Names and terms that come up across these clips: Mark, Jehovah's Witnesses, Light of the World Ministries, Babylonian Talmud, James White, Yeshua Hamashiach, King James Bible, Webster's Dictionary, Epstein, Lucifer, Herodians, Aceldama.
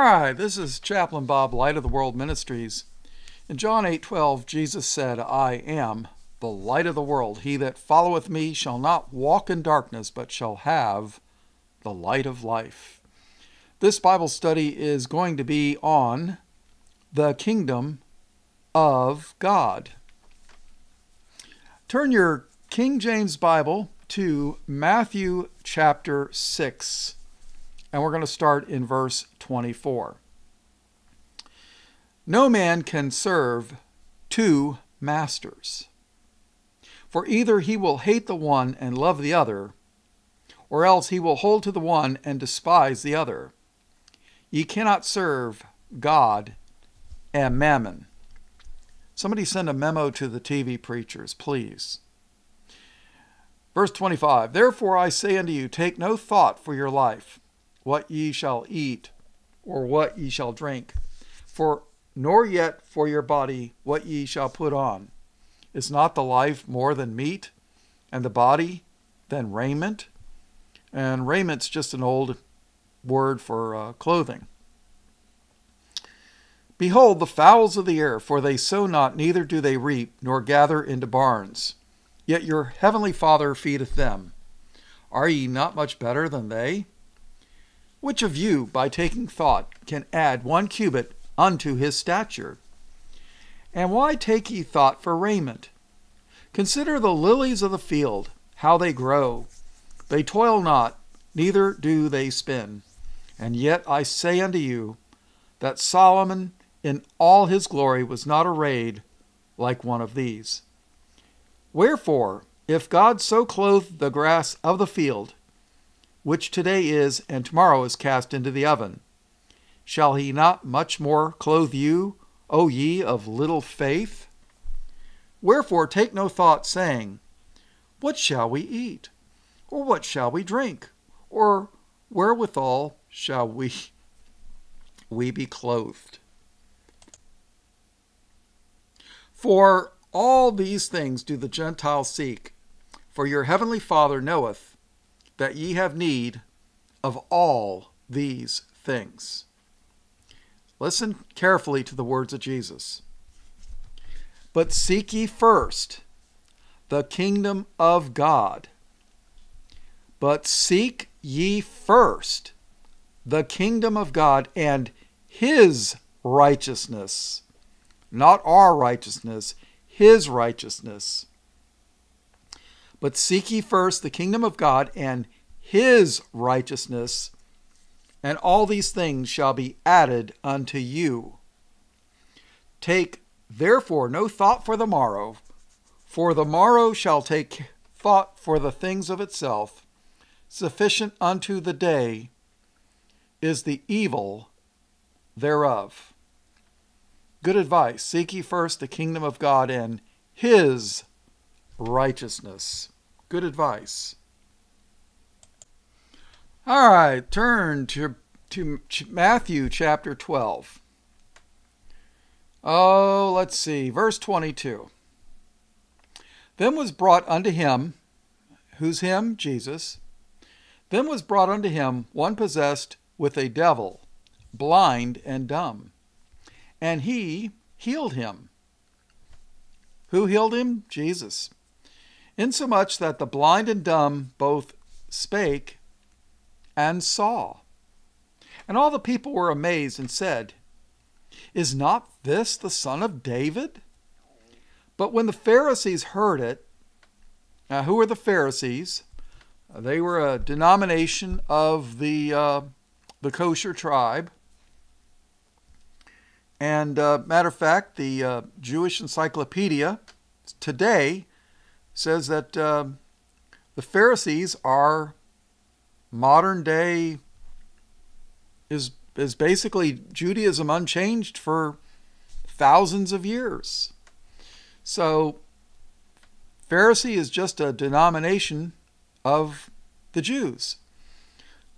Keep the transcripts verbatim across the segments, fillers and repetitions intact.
All right, this is Chaplain Bob, Light of the World Ministries. In John eight twelve, Jesus said, I am the light of the world. He that followeth me shall not walk in darkness, but shall have the light of life. This Bible study is going to be on the kingdom of God. Turn your King James Bible to Matthew chapter six. And we're going to start in verse twenty-four. No man can serve two masters, for either he will hate the one and love the other, or else he will hold to the one and despise the other. Ye cannot serve God and mammon. Somebody send a memo to the T V preachers, please. Verse twenty-five, therefore I say unto you, take no thought for your life, what ye shall eat, or what ye shall drink, for nor yet for your body what ye shall put on. Is not the life more than meat, and the body than raiment? And raiment's just an old word for uh, clothing. Behold the fowls of the air, for they sow not, neither do they reap, nor gather into barns. Yet your heavenly Father feedeth them. Are ye not much better than they? Which of you, by taking thought, can add one cubit unto his stature? And why take ye thought for raiment? Consider the lilies of the field, how they grow. They toil not, neither do they spin. And yet I say unto you, that Solomon in all his glory was not arrayed like one of these. Wherefore, if God so clothed the grass of the field, which today is, and tomorrow is cast into the oven, shall he not much more clothe you, O ye of little faith? Wherefore take no thought, saying, what shall we eat? Or what shall we drink? Or wherewithal shall we, we be clothed? For all these things do the Gentiles seek, for your heavenly Father knoweth that ye have need of all these things. Listen carefully to the words of Jesus. But seek ye first the kingdom of God. But seek ye first the kingdom of God and his righteousness. Not our righteousness, his righteousness. But seek ye first the kingdom of God and his righteousness, and all these things shall be added unto you. Take therefore no thought for the morrow, for the morrow shall take thought for the things of itself. Sufficient unto the day is the evil thereof. Good advice. Seek ye first the kingdom of God and his righteousness. Good advice. All right, turn to, to Matthew chapter twelve. Oh, let's see, verse twenty-two. Then was brought unto him, who's him? Jesus. Then was brought unto him one possessed with a devil, blind and dumb. And he healed him. Who healed him? Jesus. Insomuch that the blind and dumb both spake and saw. And all the people were amazed and said, is not this the son of David? But when the Pharisees heard it, now who were the Pharisees? They were a denomination of the, uh, the kosher tribe. And uh, matter of fact, the uh, Jewish Encyclopedia today says that uh, the Pharisees are modern day, is, is basically Judaism unchanged for thousands of years. So Pharisee is just a denomination of the Jews.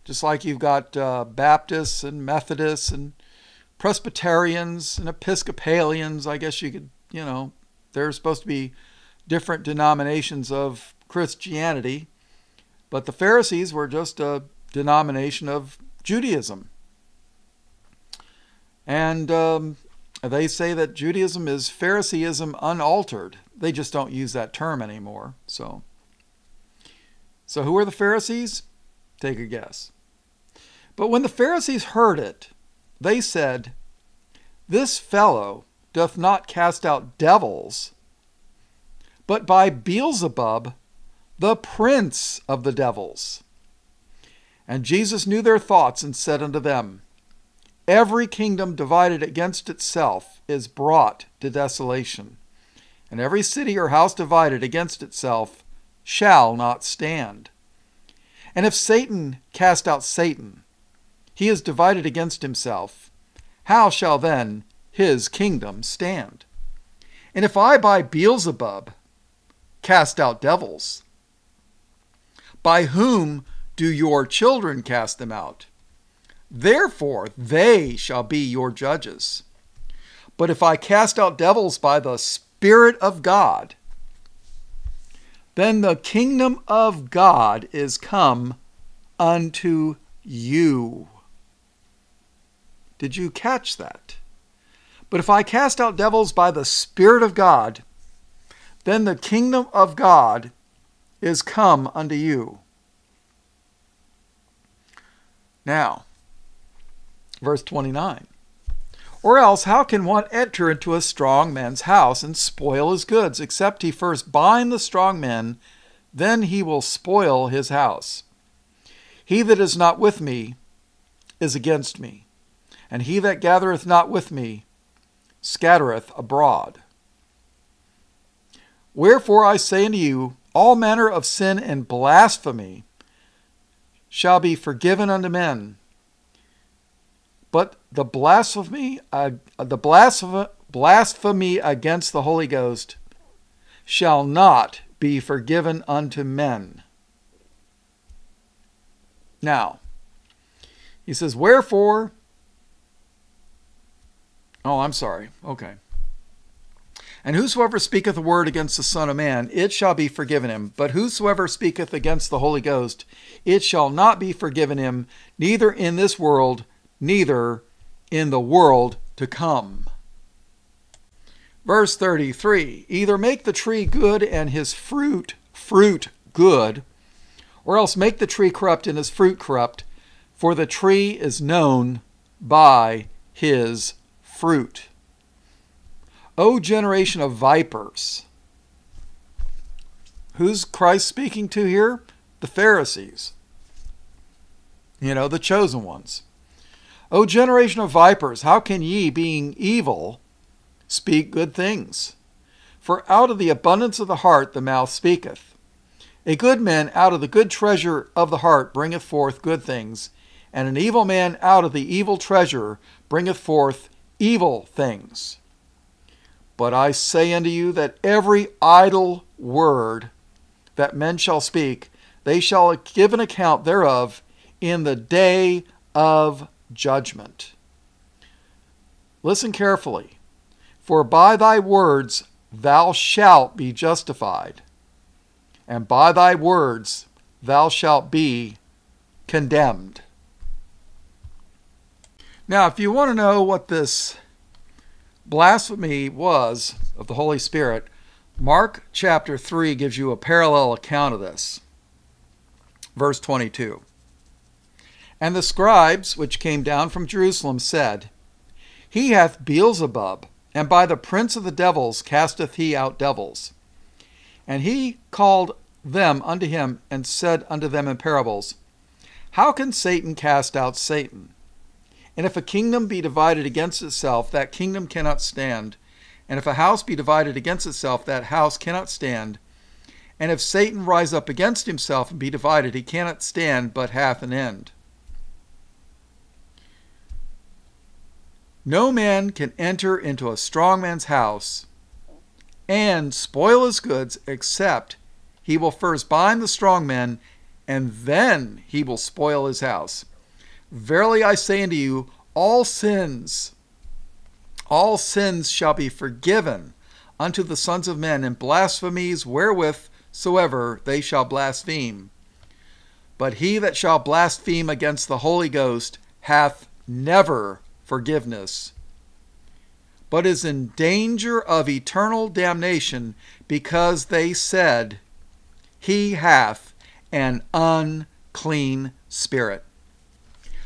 Just like you've got uh, Baptists and Methodists and Presbyterians and Episcopalians, I guess you could, you know, they're supposed to be different denominations of Christianity, but the Pharisees were just a denomination of Judaism. And um, they say that Judaism is Phariseeism unaltered. They just don't use that term anymore. So, so who are the Pharisees? Take a guess. But when the Pharisees heard it, they said, "This fellow doth not cast out devils, but by Beelzebub, the prince of the devils." And Jesus knew their thoughts and said unto them, "Every kingdom divided against itself is brought to desolation, and every city or house divided against itself shall not stand. And if Satan cast out Satan, he is divided against himself. How shall then his kingdom stand? And if I by Beelzebub cast out devils, by whom do your children cast them out? Therefore they shall be your judges. But if I cast out devils by the Spirit of God, then the kingdom of God is come unto you." Did you catch that? But if I cast out devils by the Spirit of God, then the kingdom of God is come unto you. Now, verse twenty-nine. "Or else how can one enter into a strong man's house and spoil his goods, except he first bind the strong man, then he will spoil his house. He that is not with me is against me, and he that gathereth not with me scattereth abroad. Wherefore I say unto you, all manner of sin and blasphemy shall be forgiven unto men, but the blasphemy, uh, the blasph blasphemy against the Holy Ghost shall not be forgiven unto men." Now, he says, wherefore, oh, I'm sorry, okay. "And whosoever speaketh a word against the Son of Man, it shall be forgiven him. But whosoever speaketh against the Holy Ghost, it shall not be forgiven him, neither in this world, neither in the world to come." Verse thirty-three, "Either make the tree good and his fruit, fruit good, or else make the tree corrupt and his fruit corrupt, for the tree is known by his fruit. O generation of vipers." Who's Christ speaking to here? The Pharisees. You know, the chosen ones. "O generation of vipers, how can ye, being evil, speak good things? For out of the abundance of the heart the mouth speaketh. A good man out of the good treasure of the heart bringeth forth good things, and an evil man out of the evil treasure bringeth forth evil things. But I say unto you that every idle word that men shall speak, they shall give an account thereof in the day of judgment. Listen carefully. For by thy words thou shalt be justified, and by thy words thou shalt be condemned." Now, if you want to know what this blasphemy was of the Holy Spirit, Mark chapter three gives you a parallel account of this. Verse twenty-two. "And the scribes which came down from Jerusalem said, He hath Beelzebub, and by the prince of the devils casteth he out devils. And he called them unto him, and said unto them in parables, How can Satan cast out Satan? And if a kingdom be divided against itself, that kingdom cannot stand. And if a house be divided against itself, that house cannot stand. And if Satan rise up against himself and be divided, he cannot stand, but hath an end. No man can enter into a strong man's house and spoil his goods, except he will first bind the strong man, and then he will spoil his house. Verily I say unto you, all sins, all sins shall be forgiven unto the sons of men, and blasphemies wherewith soever they shall blaspheme. But he that shall blaspheme against the Holy Ghost hath never forgiveness, but is in danger of eternal damnation, because they said, he hath an unclean spirit.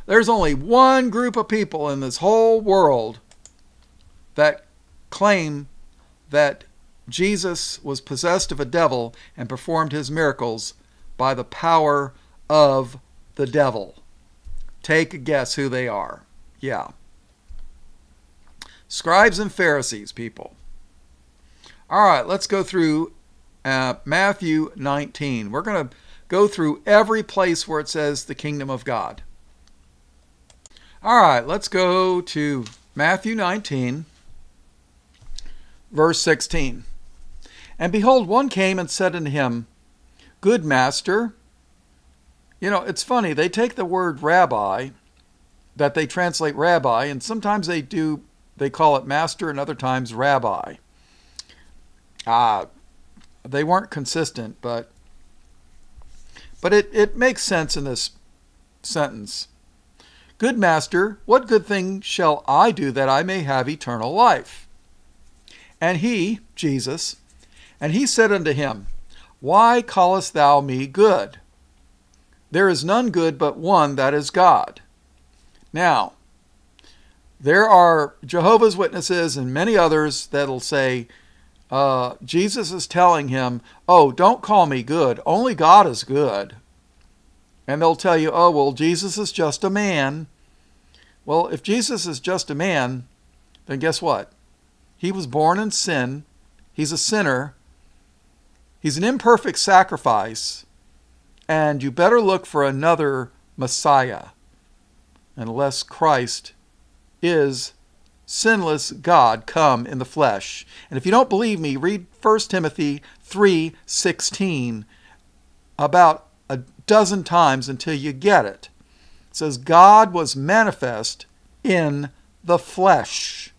There's only one group of people in this whole world that claim that Jesus was possessed of a devil and performed his miracles by the power of the devil. Take a guess who they are. Yeah. Scribes and Pharisees, people. All right, let's go through uh, Matthew nineteen. We're going to go through every place where it says the kingdom of God. All right, let's go to Matthew nineteen. Verse sixteen, and behold, one came and said unto him, Good master. You know, it's funny. They take the word rabbi, that they translate rabbi, and sometimes they do, they call it master, and other times rabbi. Ah, they weren't consistent, but, but it, it makes sense in this sentence. Good master, what good thing shall I do that I may have eternal life? And he, Jesus, and he said unto him, Why callest thou me good? There is none good but one, that is God. Now, there are Jehovah's Witnesses and many others that'll say, uh, Jesus is telling him, oh, don't call me good. Only God is good. And they'll tell you, oh, well, Jesus is just a man. Well, if Jesus is just a man, then guess what? He was born in sin. He's a sinner. He's an imperfect sacrifice. And you better look for another Messiah, unless Christ is sinless God come in the flesh. And if you don't believe me, read First Timothy three sixteen about a dozen times until you get it. It says, God was manifest in the flesh.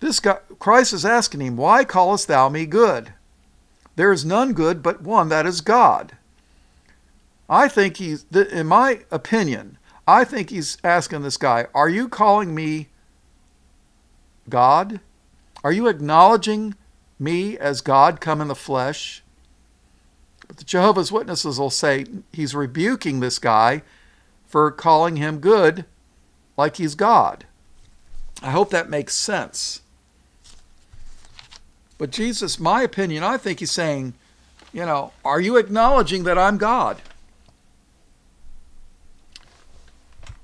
This guy, Christ is asking him, Why callest thou me good? There is none good but one, that is God. I think he's, in my opinion, I think he's asking this guy, Are you calling me God? Are you acknowledging me as God come in the flesh? But the Jehovah's Witnesses will say he's rebuking this guy for calling him good like he's God. I hope that makes sense. But Jesus, my opinion, I think he's saying, you know, are you acknowledging that I'm God?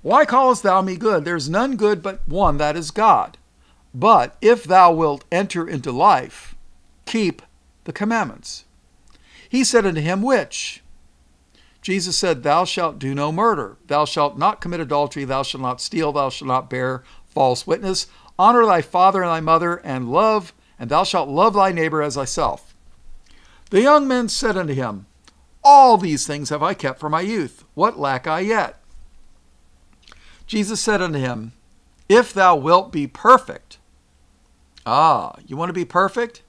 Why callest thou me good? There is none good but one, that is God. But if thou wilt enter into life, keep the commandments. He said unto him, Which? Jesus said, Thou shalt do no murder. Thou shalt not commit adultery. Thou shalt not steal. Thou shalt not bear false witness. Honor thy father and thy mother, and love And thou shalt love thy neighbor as thyself. The young men said unto him, All these things have I kept from my youth. What lack I yet? Jesus said unto him, If thou wilt be perfect. Ah, you want to be perfect?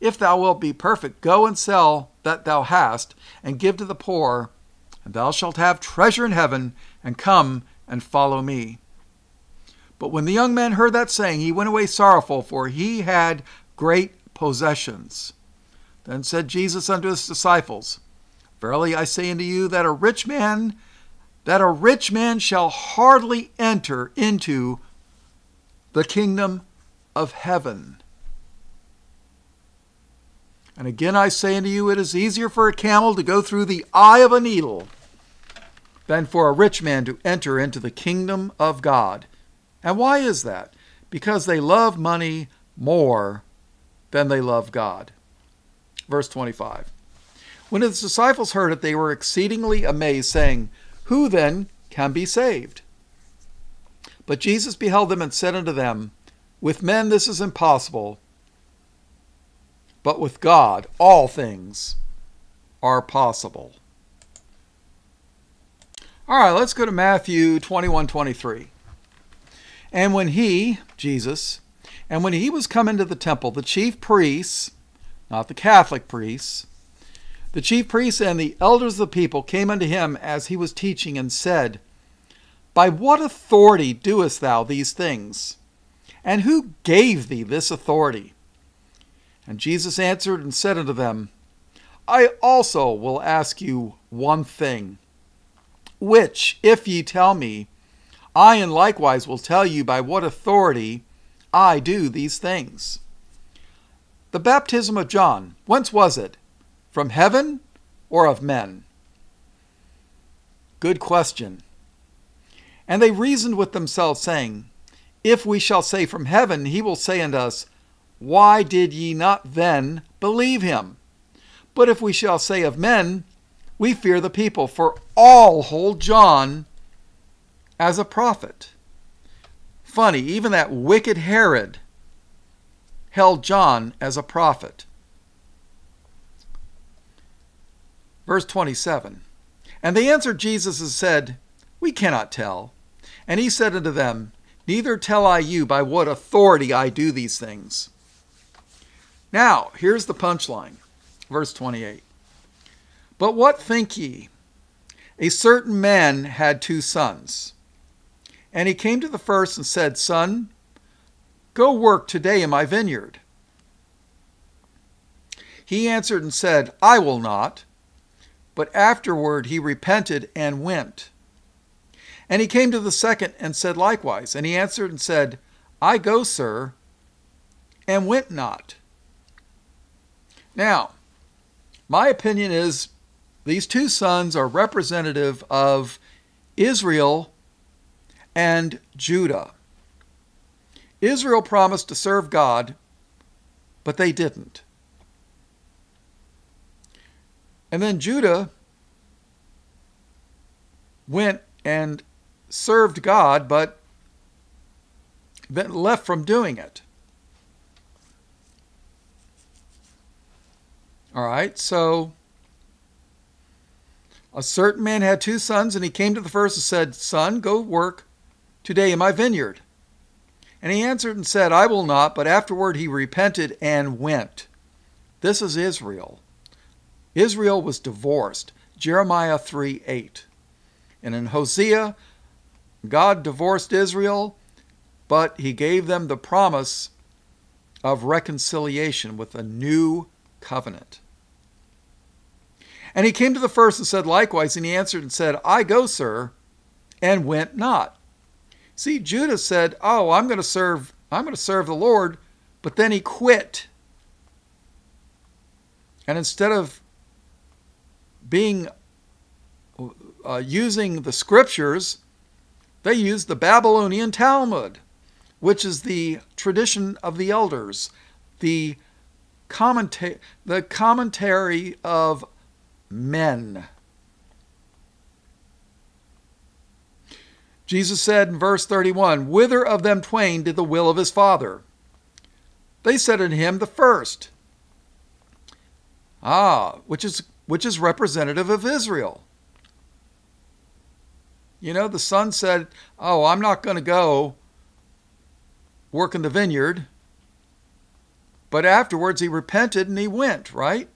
If thou wilt be perfect, go and sell that thou hast, and give to the poor, and thou shalt have treasure in heaven, and come and follow me. But when the young man heard that saying, he went away sorrowful, for he had great possessions. Then said Jesus unto his disciples, Verily I say unto you that a rich man, that a rich man shall hardly enter into the kingdom of heaven. And again I say unto you, it is easier for a camel to go through the eye of a needle than for a rich man to enter into the kingdom of God. And why is that? Because they love money more than they love God. Verse twenty-five. When his disciples heard it, they were exceedingly amazed, saying, Who then can be saved? But Jesus beheld them and said unto them, With men this is impossible, but with God all things are possible. All right, let's go to Matthew twenty-one twenty-three. And when he, Jesus, and when he was come into the temple, the chief priests, not the Catholic priests, the chief priests and the elders of the people came unto him as he was teaching and said, By what authority doest thou these things? And who gave thee this authority? And Jesus answered and said unto them, I also will ask you one thing, which, if ye tell me, I in likewise will tell you by what authority I do these things. The baptism of John, whence was it? From heaven or of men? Good question. And they reasoned with themselves, saying, If we shall say from heaven, he will say unto us, Why did ye not then believe him? But if we shall say of men, we fear the people, for all hold John as a prophet. Funny, even that wicked Herod held John as a prophet. Verse twenty-seven, And they answered Jesus and said, We cannot tell. And he said unto them, Neither tell I you by what authority I do these things. Now, here's the punchline. Verse twenty-eight. But what think ye? A certain man had two sons. And he came to the first and said, Son, go work today in my vineyard. He answered and said, I will not. But afterward he repented and went. And he came to the second and said likewise. And he answered and said, I go, sir, and went not. Now, my opinion is these two sons are representative of Israel and Judah. Israel promised to serve God, but they didn't. And then Judah went and served God, but then left from doing it. All right, so a certain man had two sons, and he came to the first and said, Son, go work today in my vineyard. And he answered and said, I will not, but afterward he repented and went. This is Israel. Israel was divorced, Jeremiah three eight. And in Hosea, God divorced Israel, but he gave them the promise of reconciliation with a new covenant. And he came to the first and said likewise, and he answered and said, I go, sir, and went not. See, Judah said, oh, I'm going to serve, I'm going to serve the Lord, but then he quit. And instead of being Uh, using the scriptures, they used the Babylonian Talmud, which is the tradition of the elders, the commenta- the commentary of men. Jesus said in verse thirty-one, Whither of them twain did the will of his father? They said unto him, the first. Ah, which is which is representative of Israel. You know, the son said, oh, I'm not going to go work in the vineyard. But afterwards he repented and he went, right?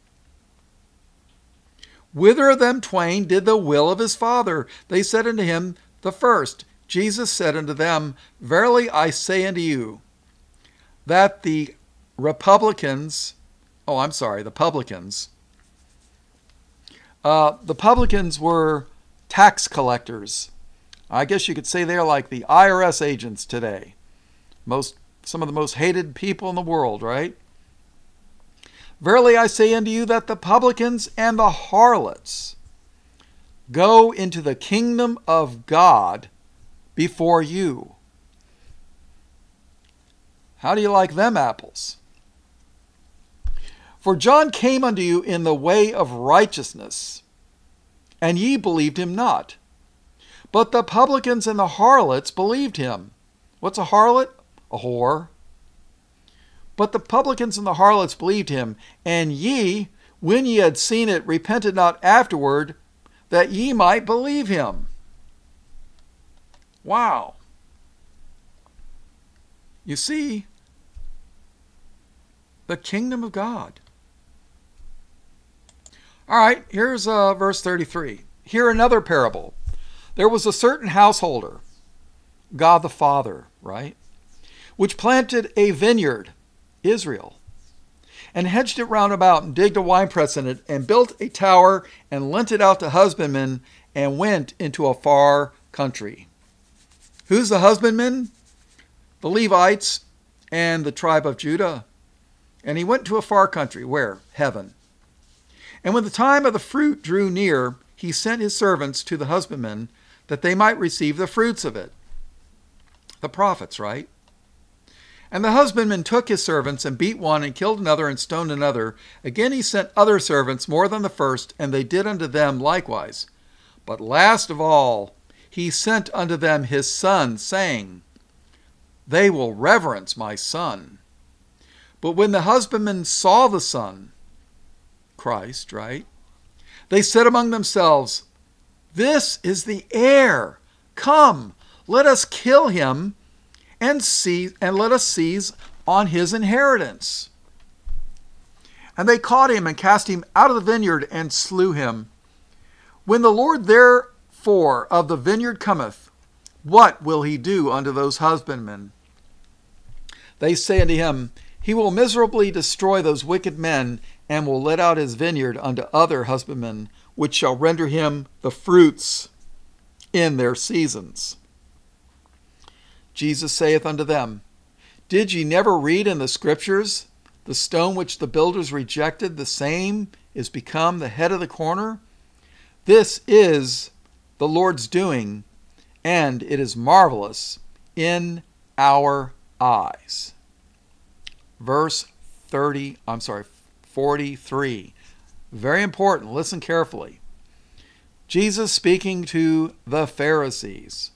Whither of them twain did the will of his father? They said unto him, the first. Jesus said unto them, Verily I say unto you, that the Republicans, oh, I'm sorry, the publicans, uh, the publicans were tax collectors. I guess you could say they're like the I R S agents today. Most, some of the most hated people in the world, right? Verily I say unto you that the publicans and the harlots go into the kingdom of God before you. How do you like them apples? For John came unto you in the way of righteousness, and ye believed him not. But the publicans and the harlots believed him. What's a harlot? A whore. But the publicans and the harlots believed him, and ye, when ye had seen it, repented not afterward, that ye might believe him. Wow. You see, the kingdom of God. All right, here's uh, verse thirty-three. Hear another parable. There was a certain householder God the Father, right? Which planted a vineyard, Israel, and hedged it round about, and digged a winepress in it, and built a tower, and lent it out to husbandmen, and went into a far country. Who's the husbandman? The Levites and the tribe of Judah. And he went to a far country. Where? Heaven. And when the time of the fruit drew near, he sent his servants to the husbandmen, that they might receive the fruits of it. The prophets, right? And the husbandman took his servants, and beat one, and killed another, and stoned another. Again he sent other servants, more than the first, and they did unto them likewise. But last of all, he sent unto them his son, saying, They will reverence my son. But when the husbandmen saw the son, Christ, right? They said among themselves, This is the heir. Come, let us kill him, and seize, and let us seize on his inheritance. And they caught him, and cast him out of the vineyard, and slew him. When the Lord therefore of the vineyard cometh, what will he do unto those husbandmen? They say unto him, He will miserably destroy those wicked men, and will let out his vineyard unto other husbandmen, which shall render him the fruits in their seasons. Jesus saith unto them, Did ye never read in the Scriptures, The stone which the builders rejected, the same is become the head of the corner? This is the Lord's doing, and it is marvelous in our eyes. Verse thirty, I'm sorry, forty-three. Very important. Listen carefully. Jesus speaking to the Pharisees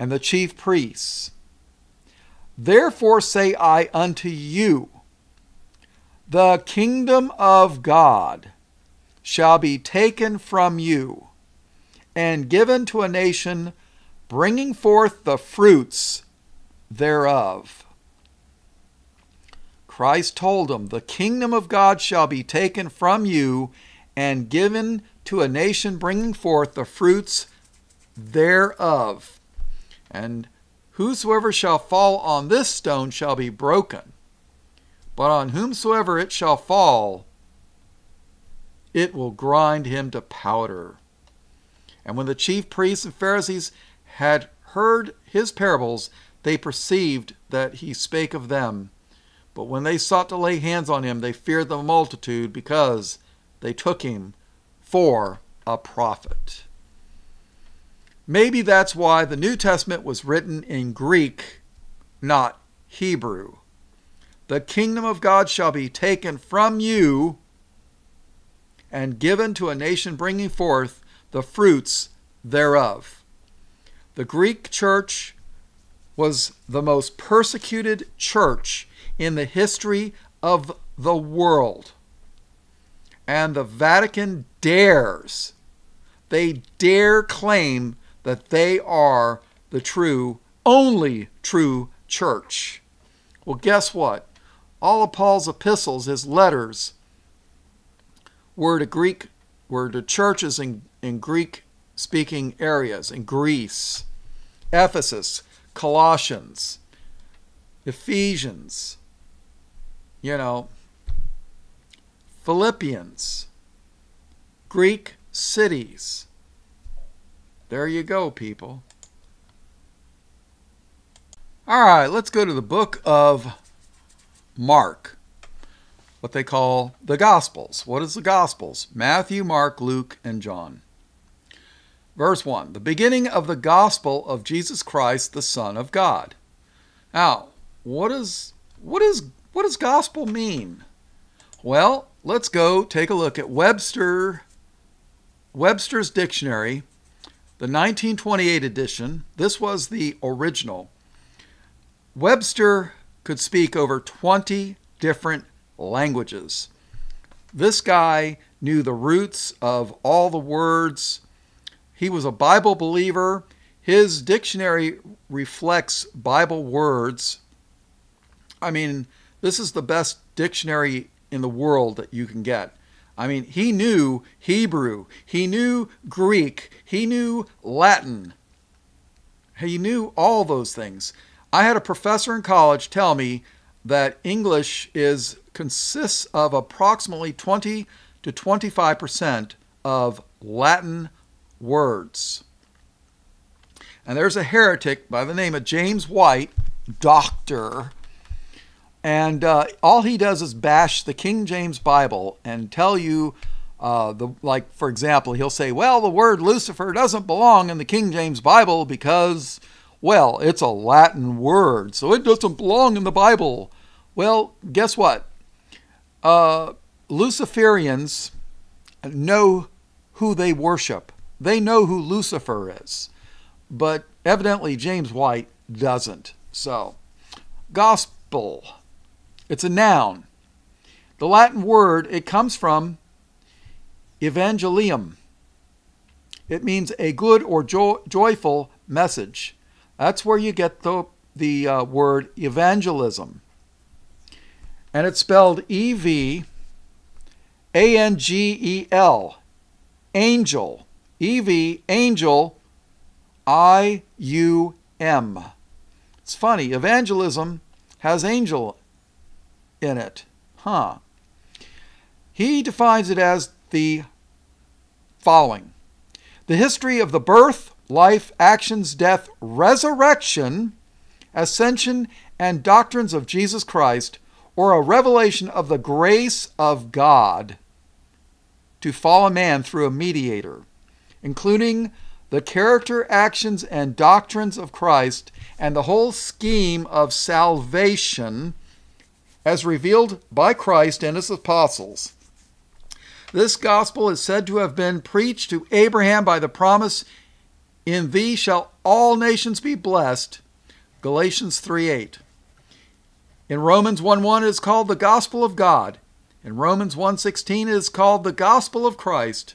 and the chief priests. Therefore say I unto you, the kingdom of God shall be taken from you and given to a nation bringing forth the fruits thereof. Christ told them, the kingdom of God shall be taken from you and given to a nation bringing forth the fruits thereof. And whosoever shall fall on this stone shall be broken, but on whomsoever it shall fall, it will grind him to powder. And when the chief priests and Pharisees had heard his parables, they perceived that he spake of them. But when they sought to lay hands on him, they feared the multitude, because they took him for a prophet. Maybe that's why the New Testament was written in Greek, not Hebrew. The kingdom of God shall be taken from you and given to a nation bringing forth the fruits thereof. The Greek church was the most persecuted church in the history of the world. And the Vatican dares, they dare claim that they are the true, only true church. Well, guess what? All of Paul's epistles, his letters, were to Greek, were to churches in, in Greek-speaking areas, in Greece, Ephesus, Colossians, Ephesians, you know, Philippians, Greek cities. There you go, people. All right, let's go to the book of Mark, what they call the Gospels. What is the Gospels? Matthew, Mark, Luke, and John. Verse one, the beginning of the Gospel of Jesus Christ, the Son of God. Now, what is, what is, what does gospel mean? Well, let's go take a look at Webster, Webster's Dictionary, the nineteen twenty-eight edition. This was the original. Webster could speak over twenty different languages. This guy knew the roots of all the words. He was a Bible believer. His dictionary reflects Bible words. I mean, this is the best dictionary in the world that you can get. I mean, he knew Hebrew, he knew Greek, he knew Latin. He knew all those things. I had a professor in college tell me that English is consists of approximately twenty to twenty-five percent of Latin words. And there's a heretic by the name of James White, doctor, and uh, all he does is bash the King James Bible and tell you, uh, the, like, for example, he'll say, well, the word Lucifer doesn't belong in the King James Bible because, well, it's a Latin word, so it doesn't belong in the Bible. Well, guess what? Uh, Luciferians know who they worship. They know who Lucifer is, but evidently James White doesn't. So, gospel, it's a noun. The Latin word, it comes from evangelium. It means a good or jo- joyful message. That's where you get the, the uh, word evangelism. And it's spelled E V A N G E L, angel. E V, angel, I U M. It's funny, evangelism has angel in it. Huh. He defines it as the following. The history of the birth, life, actions, death, resurrection, ascension, and doctrines of Jesus Christ, or a revelation of the grace of God to fall a man through a mediator, including the character, actions, and doctrines of Christ, and the whole scheme of salvation as revealed by Christ and his apostles. This gospel is said to have been preached to Abraham by the promise, in thee shall all nations be blessed, Galatians three eight. In Romans one one, it is called the gospel of God. In Romans one sixteen, it is called the gospel of Christ.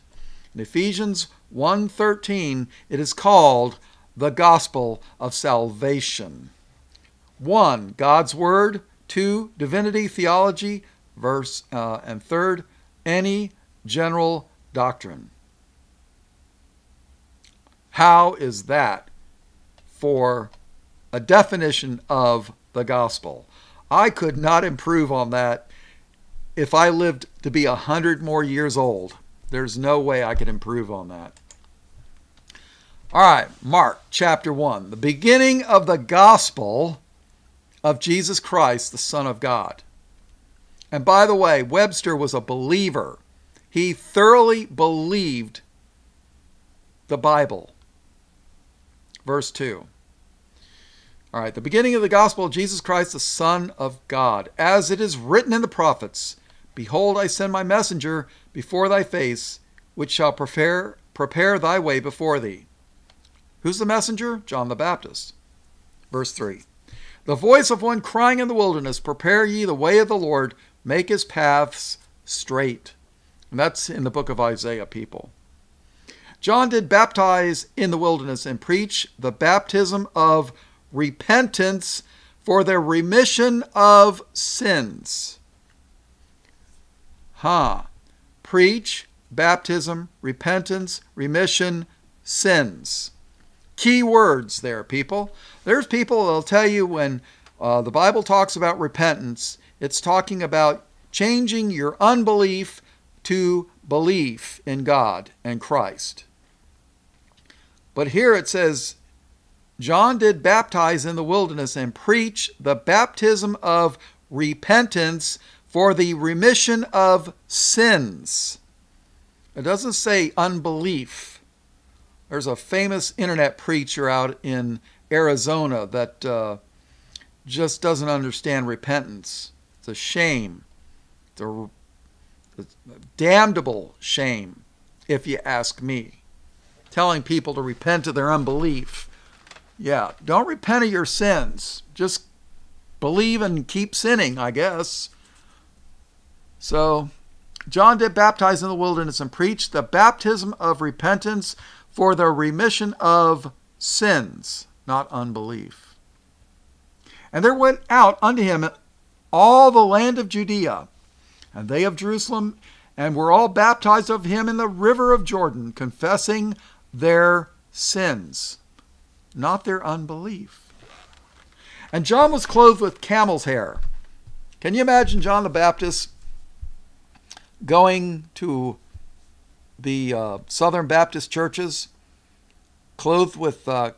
In Ephesians one thirteen, it is called the gospel of salvation. One, God's word. Two, divinity, theology. Verse uh, and third, any general doctrine. How is that for a definition of the gospel? I could not improve on that if I lived to be a hundred more years old. There's no way I could improve on that. All right, Mark chapter one, the beginning of the gospel of Jesus Christ, the Son of God. And by the way, Webster was a believer. He thoroughly believed the Bible. Verse two. All right, the beginning of the gospel of Jesus Christ, the Son of God, as it is written in the prophets, behold, I send my messenger before thy face, which shall prepare, prepare thy way before thee. Who's the messenger? John the Baptist. Verse three. The voice of one crying in the wilderness, prepare ye the way of the Lord, make his paths straight. And that's in the book of Isaiah, people. John did baptize in the wilderness and preach the baptism of repentance for the remission of sins. Huh. Preach, baptism, repentance, remission, sins. Key words there, people. There's people that'll tell you when uh, the Bible talks about repentance, it's talking about changing your unbelief to belief in God and Christ. But here it says, John did baptize in the wilderness and preach the baptism of repentance for the remission of sins. It doesn't say unbelief. There's a famous internet preacher out in Arizona that uh, just doesn't understand repentance. It's a shame. It's a, it's a damnable shame, if you ask me. Telling people to repent of their unbelief. Yeah, don't repent of your sins. Just believe and keep sinning, I guess. So, John did baptize in the wilderness and preached the baptism of repentance for the remission of sins, not unbelief. And there went out unto him all the land of Judea, and they of Jerusalem, and were all baptized of him in the river of Jordan, confessing their sins. not their unbelief. And John was clothed with camel's hair. Can you imagine John the Baptist going to the uh, Southern Baptist churches clothed with uh,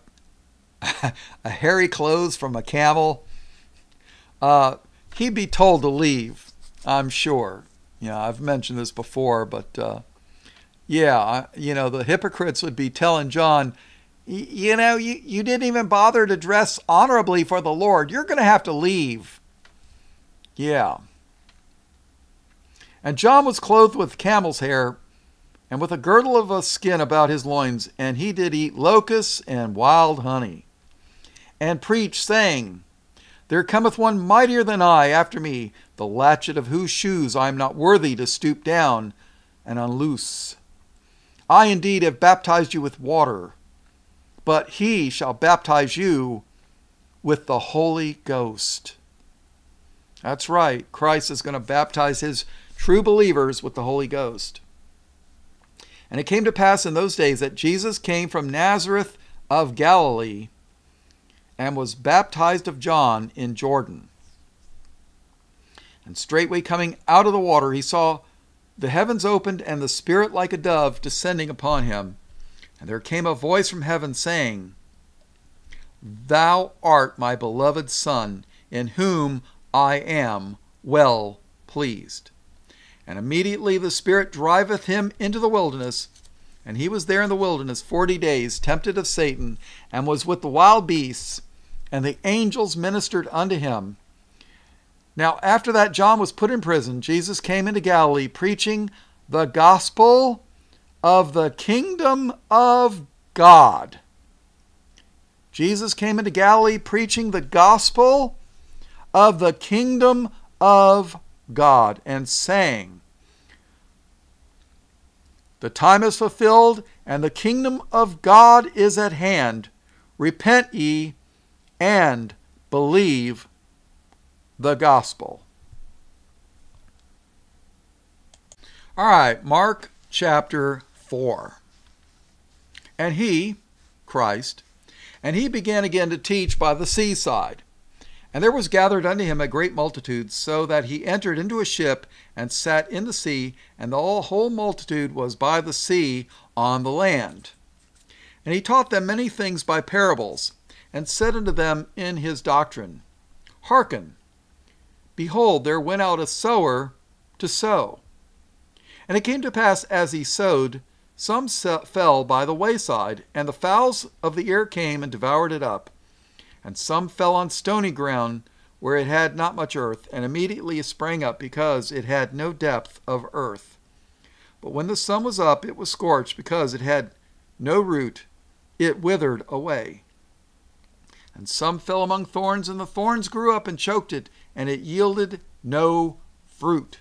a hairy clothes from a camel? Uh, he'd be told to leave, I'm sure. You know, I've mentioned this before, but uh, yeah, you know, the hypocrites would be telling John, you know, you, you didn't even bother to dress honorably for the Lord. You're going to have to leave. Yeah. And John was clothed with camel's hair and with a girdle of a skin about his loins, and he did eat locusts and wild honey, and preached, saying, There cometh one mightier than I after me, the latchet of whose shoes I am not worthy to stoop down and unloose. I indeed have baptized you with water, but he shall baptize you with the Holy Ghost. That's right. Christ is going to baptize his true believers with the Holy Ghost. And it came to pass in those days that Jesus came from Nazareth of Galilee and was baptized of John in Jordan. And straightway coming out of the water, he saw the heavens opened and the Spirit like a dove descending upon him. And there came a voice from heaven saying, Thou art my beloved Son, in whom I am well pleased. And immediately the Spirit driveth him into the wilderness. And he was there in the wilderness forty days, tempted of Satan, and was with the wild beasts, and the angels ministered unto him. Now after that John was put in prison, Jesus came into Galilee, preaching the gospel of the kingdom of God. Jesus came into Galilee, preaching the gospel of the kingdom of God, and saying, The time is fulfilled, and the kingdom of God is at hand. Repent ye, and believe the gospel. All right, Mark chapter four. And he, Christ, and he began again to teach by the seaside. And there was gathered unto him a great multitude, so that he entered into a ship and sat in the sea, and the whole multitude was by the sea on the land. And he taught them many things by parables, and said unto them in his doctrine, Hearken, behold, there went out a sower to sow. And it came to pass, as he sowed, some fell by the wayside, and the fowls of the air came and devoured it up. And some fell on stony ground, where it had not much earth, and immediately sprang up, because it had no depth of earth. But when the sun was up, it was scorched, because it had no root, it withered away. And some fell among thorns, and the thorns grew up and choked it, and it yielded no fruit.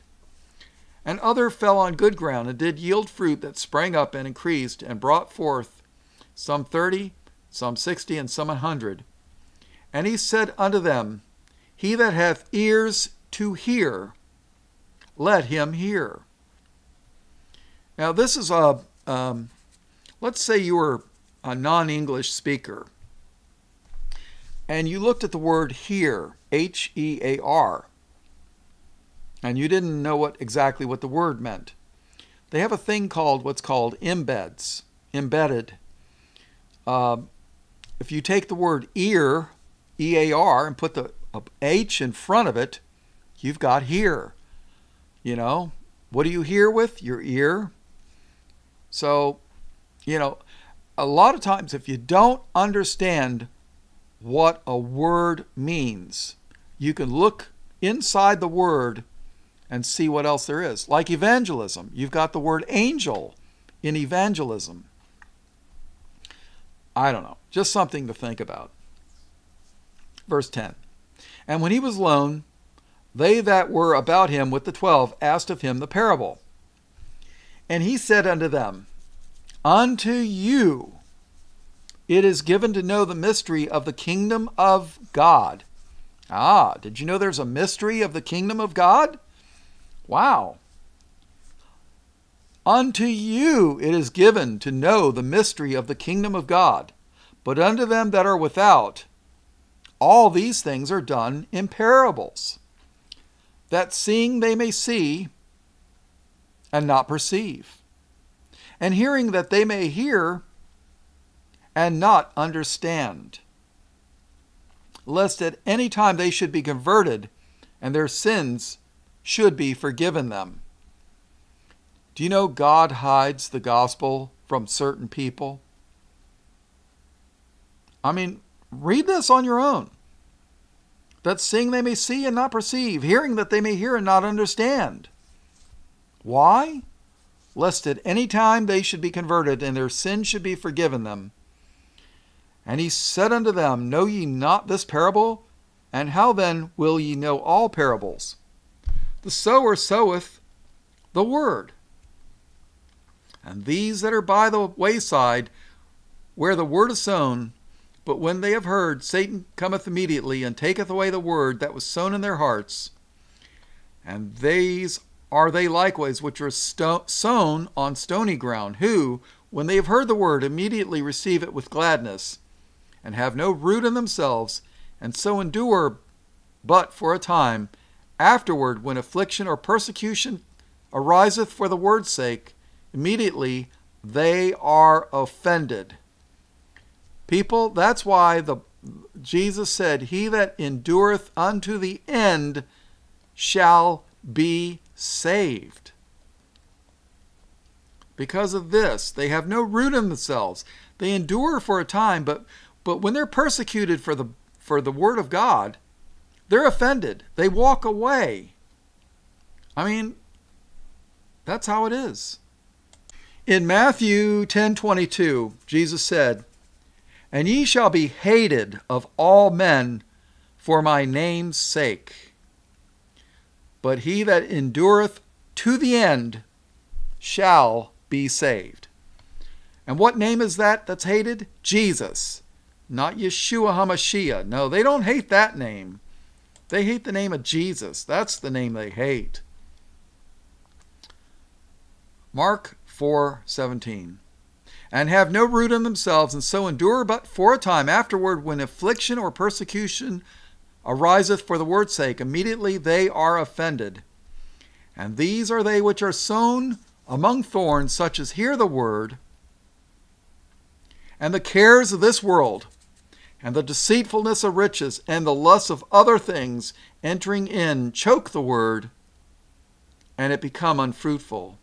And other fell on good ground, and did yield fruit that sprang up and increased, and brought forth some thirty, some sixty, and some an hundred. And he said unto them, He that hath ears to hear, let him hear. Now this is a, um, let's say you were a non-English speaker, and you looked at the word hear, H E A R, and you didn't know what exactly what the word meant. They have a thing called what's called embeds, embedded. Uh, if you take the word ear, E A R, and put the H in front of it, you've got hear. You know, what do you hear with? Your ear. So, you know, a lot of times if you don't understand what a word means, you can look inside the word and see what else there is. Like evangelism, you've got the word angel in evangelism. I don't know, just something to think about. Verse ten, And when he was alone, they that were about him with the twelve asked of him the parable. And he said unto them, Unto you it is given to know the mystery of the kingdom of God. Ah, did you know there's a mystery of the kingdom of God? Wow. Unto you it is given to know the mystery of the kingdom of God. But unto them that are without, all these things are done in parables, that seeing they may see and not perceive, and hearing that they may hear and not understand, lest at any time they should be converted and their sins should be forgiven them. Do you know God hides the gospel from certain people? I mean, read this on your own. That seeing they may see and not perceive, hearing that they may hear and not understand. Why? Lest at any time they should be converted, and their sins should be forgiven them. And he said unto them, Know ye not this parable? And how then will ye know all parables? The sower soweth the word. And these that are by the wayside, where the word is sown, but when they have heard, Satan cometh immediately and taketh away the word that was sown in their hearts. And these are they likewise which are sown on stony ground, who, when they have heard the word, immediately receive it with gladness, and have no root in themselves, and so endure but for a time. Afterward, when affliction or persecution ariseth for the word's sake, immediately they are offended. People, that's why the, Jesus said, He that endureth unto the end shall be saved. Because of this, they have no root in themselves. They endure for a time, but, but when they're persecuted for the, for the word of God, they're offended. They walk away. I mean, that's how it is. In Matthew ten twenty-two, Jesus said, And ye shall be hated of all men for my name's sake. But he that endureth to the end shall be saved. And what name is that that's hated? Jesus. Not Yeshua Hamashiach. No, they don't hate that name. They hate the name of Jesus. That's the name they hate. Mark four seventeen. And have no root in themselves, and so endure but for a time. Afterward, when affliction or persecution ariseth for the word's sake, immediately they are offended. And these are they which are sown among thorns, such as hear the word, and the cares of this world, and the deceitfulness of riches, and the lust of other things, entering in, choke the word, and it become unfruitful.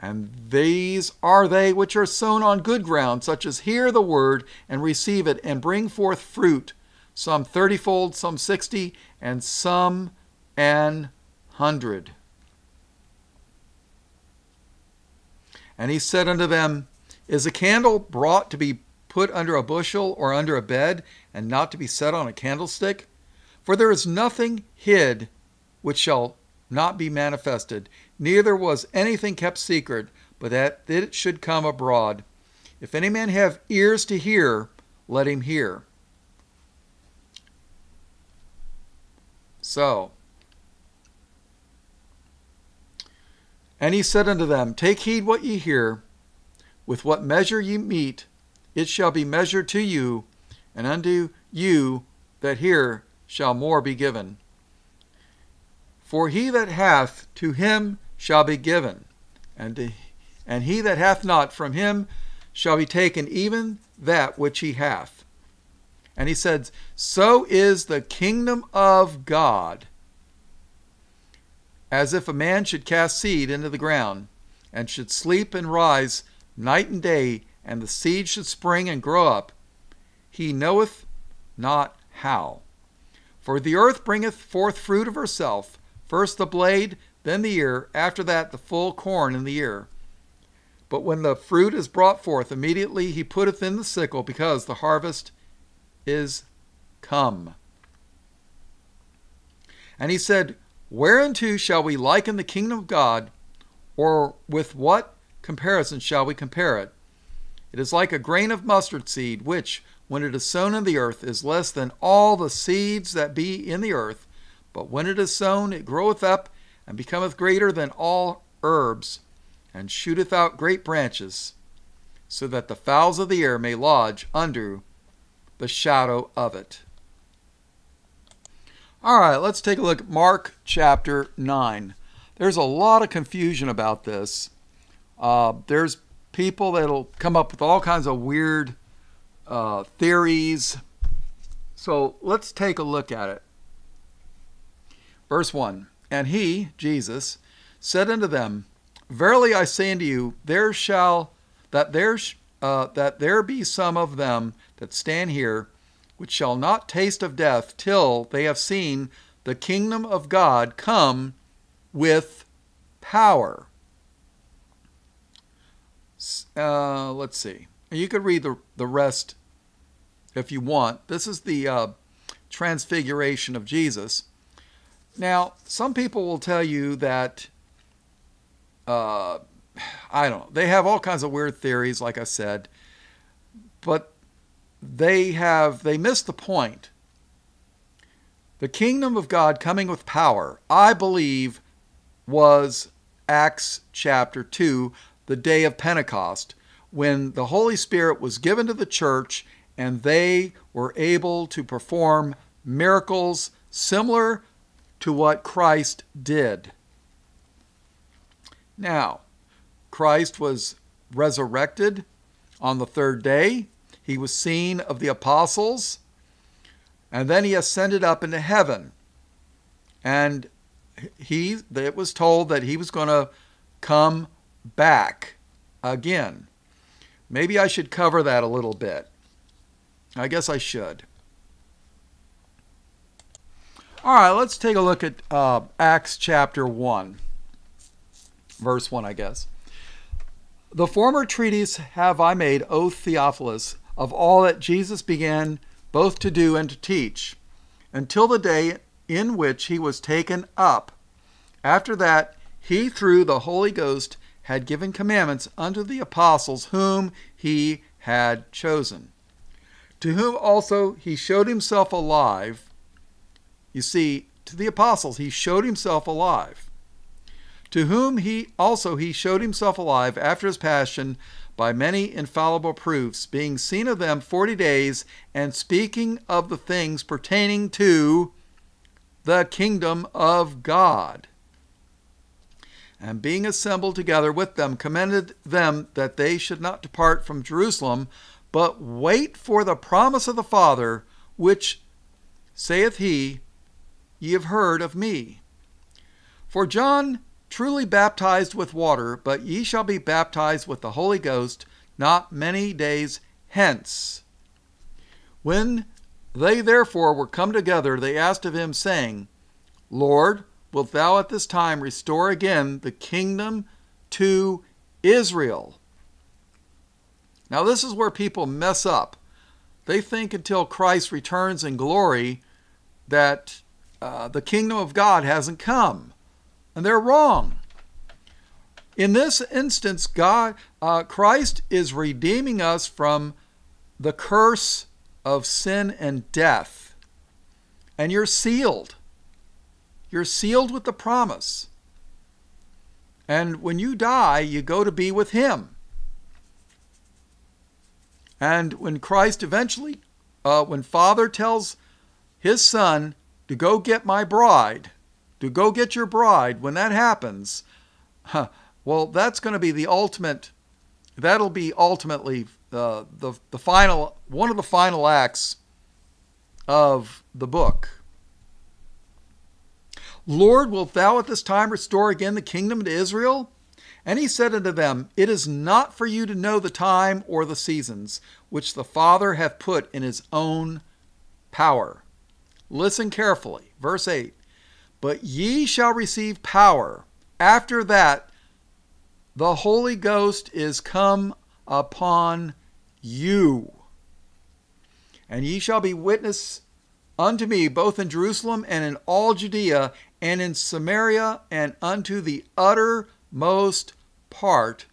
And these are they which are sown on good ground, such as hear the word, and receive it, and bring forth fruit, some thirtyfold, some sixty, and some an hundred. And he said unto them, Is a candle brought to be put under a bushel, or under a bed, and not to be set on a candlestick? For there is nothing hid which shall not be manifested, neither was anything kept secret, but that it should come abroad. If any man have ears to hear, let him hear. So, and he said unto them, Take heed what ye hear. With what measure ye meet, it shall be measured to you, and unto you that hear shall more be given. For he that hath, to him shall be given, and, to, and he that hath not, from him shall be taken even that which he hath. And he said, So is the kingdom of God, as if a man should cast seed into the ground, and should sleep and rise night and day, and the seed should spring and grow up, he knoweth not how. For the earth bringeth forth fruit of herself, first the blade, then the ear, after that the full corn in the ear. But when the fruit is brought forth, immediately he putteth in the sickle, because the harvest is come. And he said, Whereunto shall we liken the kingdom of God, or with what comparison shall we compare it? It is like a grain of mustard seed, which, when it is sown in the earth, is less than all the seeds that be in the earth. But when it is sown, it groweth up, and becometh greater than all herbs, and shooteth out great branches, so that the fowls of the air may lodge under the shadow of it. All right, let's take a look at Mark chapter nine. There's a lot of confusion about this. Uh, there's people that'll come up with all kinds of weird uh, theories. So let's take a look at it. Verse one, and he, Jesus, said unto them, Verily I say unto you, there shall that there uh, that there be some of them that stand here, which shall not taste of death till they have seen the kingdom of God come with power. Uh, let's see. You could read the, the rest if you want. This is the uh, transfiguration of Jesus. Now, some people will tell you that, uh, I don't know, they have all kinds of weird theories, like I said, but they have, they missed the point. The kingdom of God coming with power, I believe, was Acts chapter two, the day of Pentecost, when the Holy Spirit was given to the church and they were able to perform miracles similar to what Christ did. Now, Christ was resurrected on the third day. He was seen of the apostles, and then he ascended up into heaven. And he, it was told that he was going to come back again. Maybe I should cover that a little bit. I guess I should. All right, let's take a look at uh, Acts chapter one, verse one, I guess. The former treatise have I made, O Theophilus, of all that Jesus began both to do and to teach, until the day in which he was taken up. After that, he through the Holy Ghost had given commandments unto the apostles whom he had chosen, to whom also he showed himself alive. You see, to the apostles he showed himself alive, to whom he also he showed himself alive after his passion, by many infallible proofs, being seen of them forty days, and speaking of the things pertaining to the kingdom of God. And being assembled together with them, commended them that they should not depart from Jerusalem, but wait for the promise of the Father, which, saith he, ye have heard of me. For John truly baptized with water, but ye shall be baptized with the Holy Ghost not many days hence. When they therefore were come together, they asked of him, saying, Lord, wilt thou at this time restore again the kingdom to Israel? Now this is where people mess up. They think until Christ returns in glory that uh, the kingdom of God hasn't come. And they're wrong. In this instance, God, uh, Christ is redeeming us from the curse of sin and death. And you're sealed. You're sealed with the promise. And when you die, you go to be with him. And when Christ eventually, uh, when Father tells his son to go get my bride, to go get your bride, when that happens, huh, well, that's going to be the ultimate, that'll be ultimately uh, the, the final, one of the final acts of the book. Lord, wilt thou at this time restore again the kingdom to Israel? And he said unto them, It is not for you to know the time or the seasons, which the Father hath put in his own power. Listen carefully. Verse eight. But ye shall receive power. After that, the Holy Ghost is come upon you. And ye shall be witness unto me, both in Jerusalem and in all Judea, and in Samaria, and unto the uttermost part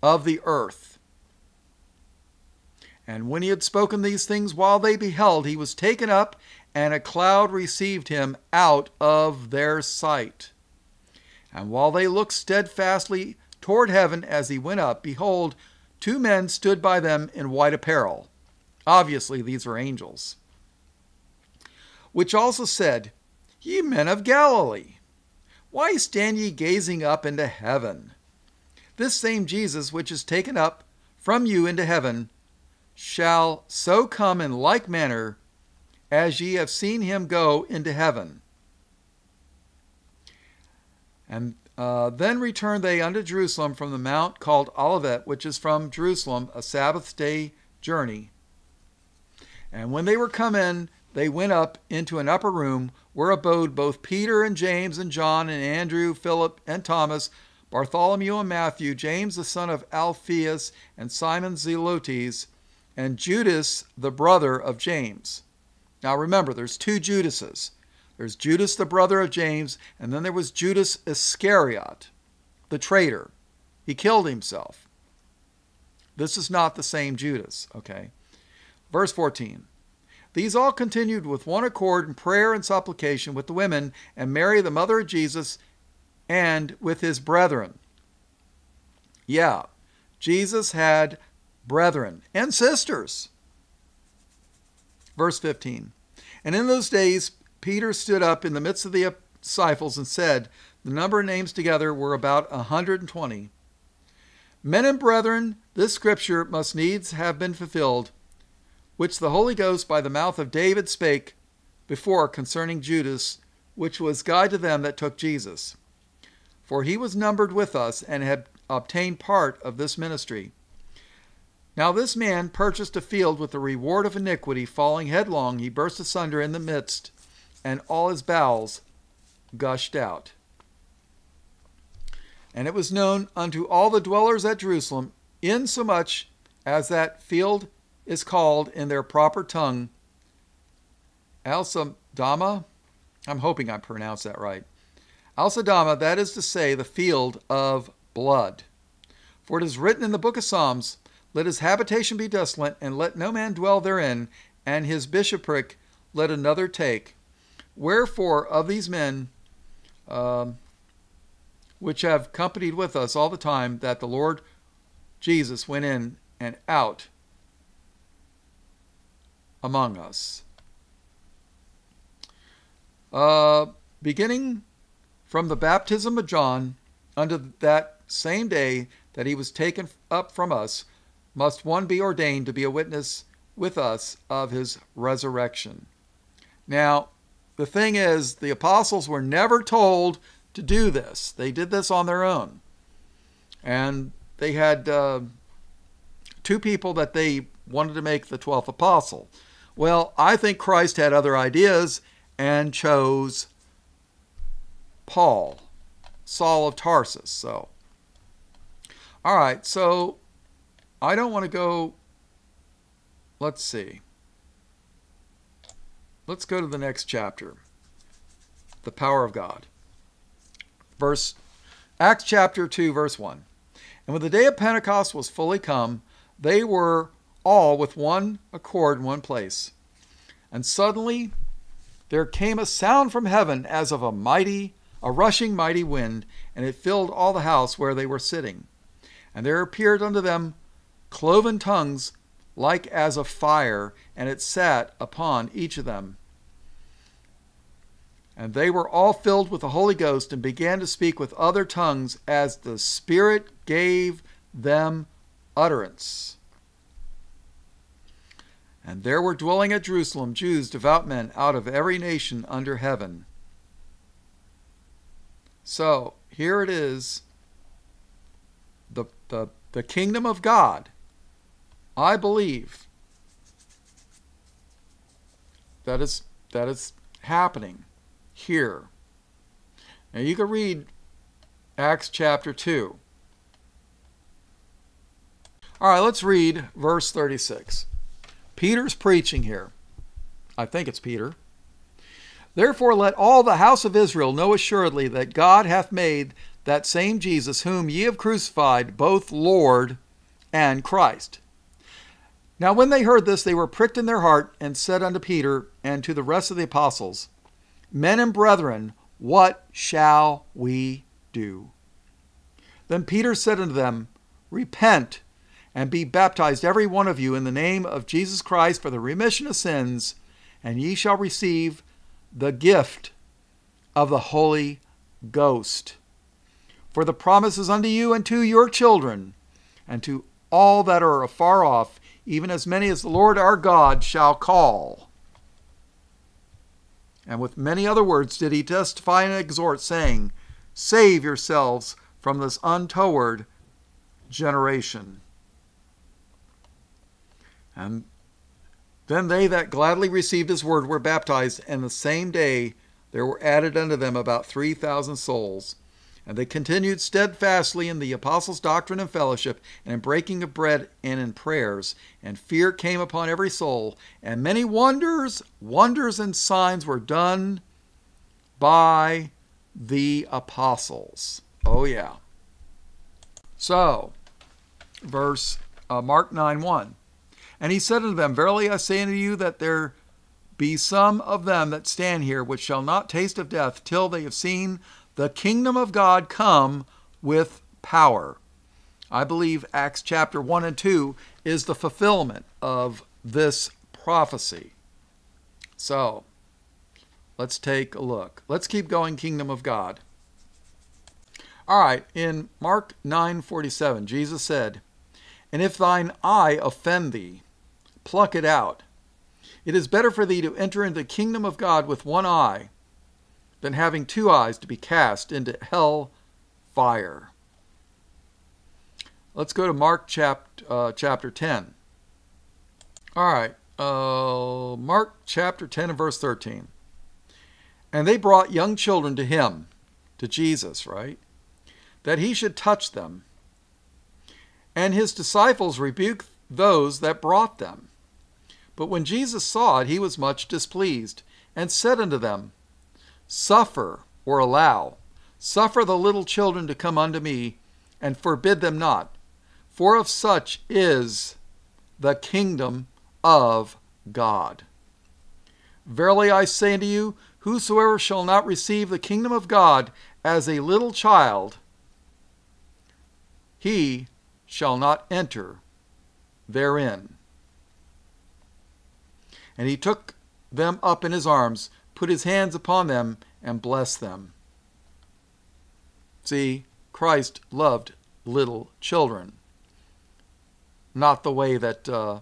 of the earth. And when he had spoken these things, while they beheld, he was taken up, and a cloud received him out of their sight. And while they looked steadfastly toward heaven as he went up, behold, Two men stood by them in white apparel. Obviously, these are angels. Which also said, Ye men of Galilee, why stand ye gazing up into heaven? This same Jesus which is taken up from you into heaven shall so come in like manner as ye have seen him go into heaven. And uh, then returned they unto Jerusalem from the mount called Olivet, which is from Jerusalem, a Sabbath day journey. And when they were come in, they went up into an upper room, where abode both Peter and James and John and Andrew, Philip and Thomas, Bartholomew and Matthew, James the son of Alphaeus, and Simon Zelotes, and Judas the brother of James. Now remember, there's two Judases. There's Judas the brother of James, and then there was Judas Iscariot, the traitor. He killed himself. This is not the same Judas, okay? Verse fourteen. These all continued with one accord in prayer and supplication with the women, and Mary the mother of Jesus, and with his brethren. Yeah, Jesus had brethren and sisters. Verse fifteen. And in those days Peter stood up in the midst of the disciples and said, the number of names together were about a hundred and twenty. Men and brethren, this scripture must needs have been fulfilled, which the Holy Ghost by the mouth of David spake before concerning Judas, which was guide to them that took Jesus. For he was numbered with us and had obtained part of this ministry. Now this man purchased a field with the reward of iniquity. Falling headlong, he burst asunder in the midst, and all his bowels gushed out. And it was known unto all the dwellers at Jerusalem, insomuch as that field is called in their proper tongue, Aceldama. I'm hoping I pronounced that right. Aceldama, that is to say, the field of blood. For it is written in the book of Psalms, let his habitation be desolate, and let no man dwell therein, and his bishopric let another take. Wherefore of these men um, which have companied with us all the time that the Lord Jesus went in and out among us. Uh, beginning from the baptism of John unto that same day that he was taken up from us, must one be ordained to be a witness with us of his resurrection. Now, the thing is, the apostles were never told to do this. They did this on their own. And they had uh, two people that they wanted to make the twelfth apostle. Well, I think Christ had other ideas and chose Paul, Saul of Tarsus. So, all right, so I don't want to go, let's see. Let's go to the next chapter, the power of God. Verse, Acts chapter two, verse one. And when the day of Pentecost was fully come, they were all with one accord in one place. And suddenly there came a sound from heaven as of a mighty, a rushing mighty wind, and it filled all the house where they were sitting. And there appeared unto them cloven tongues like as of fire, and it sat upon each of them. And they were all filled with the Holy Ghost, and began to speak with other tongues as the Spirit gave them utterance. And there were dwelling at Jerusalem Jews, devout men, out of every nation under heaven. So here it is, the, the, the kingdom of God. I believe that is, that is happening here. Now you can read Acts chapter two. All right, let's read verse thirty-six. Peter's preaching here. I think it's Peter. Therefore let all the house of Israel know assuredly that God hath made that same Jesus whom ye have crucified both Lord and Christ. Now when they heard this, they were pricked in their heart, and said unto Peter and to the rest of the apostles, Men and brethren, what shall we do? Then Peter said unto them, Repent, and be baptized every one of you in the name of Jesus Christ for the remission of sins, and ye shall receive the gift of the Holy Ghost. For the promise is unto you and to your children, and to all that are afar off, even as many as the Lord our God shall call. And with many other words did he testify and exhort, saying, Save yourselves from this untoward generation. And then they that gladly received his word were baptized, and the same day there were added unto them about three thousand souls. And they continued steadfastly in the apostles' doctrine and fellowship, and in breaking of bread, and in prayers. And fear came upon every soul, and many wonders, wonders and signs were done by the apostles. Oh yeah. So, verse uh, Mark nine one. And he said unto them, Verily I say unto you, that there be some of them that stand here, which shall not taste of death, till they have seen the kingdom of God come with power. I believe Acts chapter one and two is the fulfillment of this prophecy. So, let's take a look. Let's keep going, kingdom of God. All right, in Mark nine forty-seven, Jesus said, And if thine eye offend thee, pluck it out. It is better for thee to enter into the kingdom of God with one eye, than having two eyes to be cast into hell fire. Let's go to Mark chapter, uh, chapter ten. All right, uh, Mark chapter ten and verse thirteen. And they brought young children to him, to Jesus, right? That he should touch them. And his disciples rebuked those that brought them. But when Jesus saw it, he was much displeased, and said unto them, Suffer, or allow, suffer the little children to come unto me, and forbid them not, for of such is the kingdom of God. Verily I say unto you, whosoever shall not receive the kingdom of God as a little child, he shall not enter therein. And he took them up in his arms, put his hands upon them, and blessed them. See, Christ loved little children. Not the way that uh,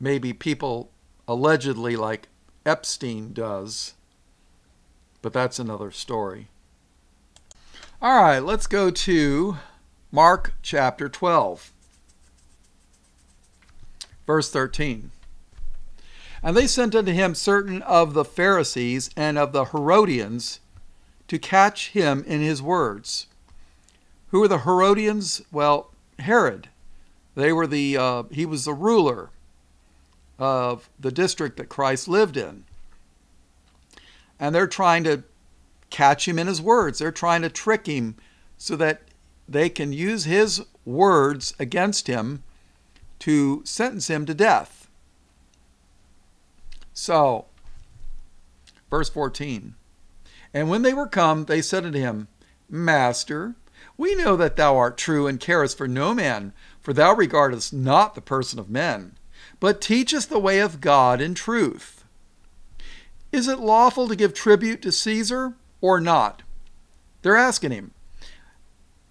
maybe people allegedly like Epstein does. But that's another story. All right, let's go to Mark chapter twelve, verse thirteen. And they sent unto him certain of the Pharisees and of the Herodians to catch him in his words. Who were the Herodians? Well, Herod. They were the, uh, he was the ruler of the district that Christ lived in. And they're trying to catch him in his words. They're trying to trick him so that they can use his words against him to sentence him to death. So, verse fourteen, And when they were come, they said unto him, Master, we know that thou art true, and carest for no man, for thou regardest not the person of men, but teachest the way of God in truth. Is it lawful to give tribute to Caesar, or not? They're asking him,